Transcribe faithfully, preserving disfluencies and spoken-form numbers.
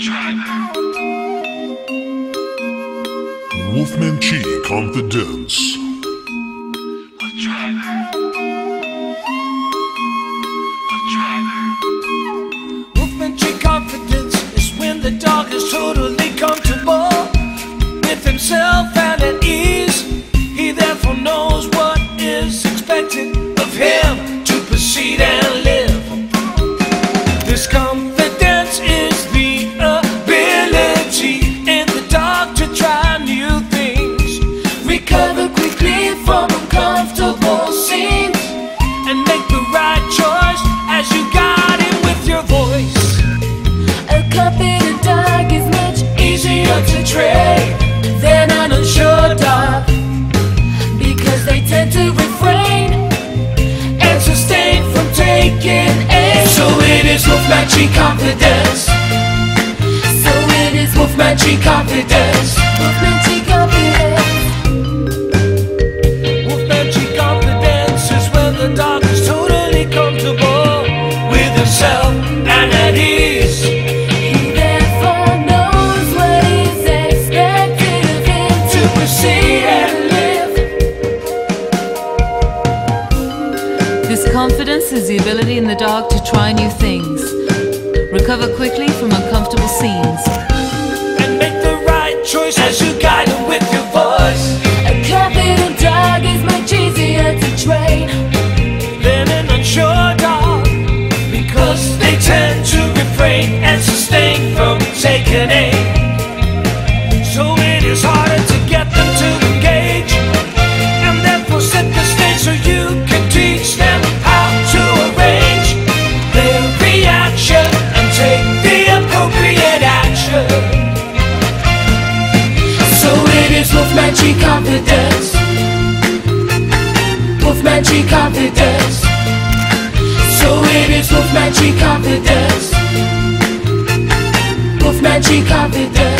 driver. Wolfman Chi confidence. What driver? What driver? Wolfman Chi confidence is when the dog is totally comfortable with himself and at ease. He therefore knows what is expected of him to proceed and live. This confidence is the ability in the dog to try new things, recover quickly from uncomfortable scenes, and make the right choice as you guide it with your voice. A confident dog is much easier to train than an unsure dog, because they tend to refrain and sustain from taking aim. So it is Wolfman Chi confidence. So it is Wolfman Chi confidence. Wolfman Chi confidence. Wolfman Chi confidence is when the dog is totally comfortable with himself and at ease. He therefore knows what is expected of him to proceed and live. This confidence is the ability in the dog to try new things, recover quickly from uncomfortable scenes, and make the right choice as you guide him with your voice. A confident dog is much easier to train than an unsure dog, because they tend to refrain and sustain from taking aim. So it is harder to get them to engage, and therefore set the stage so you can teach them how to arrange their reaction and take the appropriate action. So it is Wolfman Chi confidence. Wolfman Chi confidence. So it is Wolfman Chi confidence. Wolfman Chi confidence.